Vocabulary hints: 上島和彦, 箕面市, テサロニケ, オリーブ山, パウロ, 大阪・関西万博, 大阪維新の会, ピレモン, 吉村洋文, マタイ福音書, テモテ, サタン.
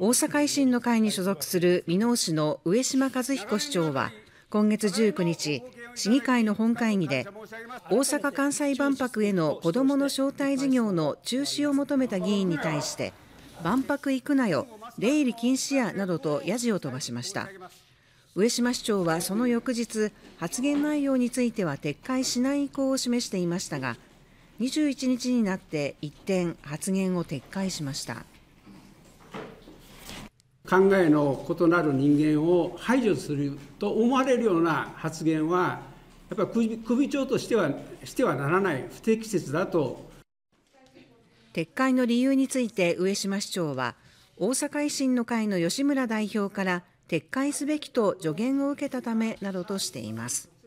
大阪維新の会に所属する箕面市の上島和彦市長は今月19日、市議会の本会議で大阪・関西万博への子どもの招待事業の中止を求めた議員に対して万博行くなよ、出入り禁止やなどとヤジを飛ばしました。上島市長はその翌日、発言内容については撤回しない意向を示していましたが、21日になって一転、発言を撤回しました。考えの異なる人間を排除すると思われるような発言は、やっぱり首長としてはならない、不適切だと。撤回の理由について上島市長は、大阪維新の会の吉村代表から撤回すべきと助言を受けたためなどとしています。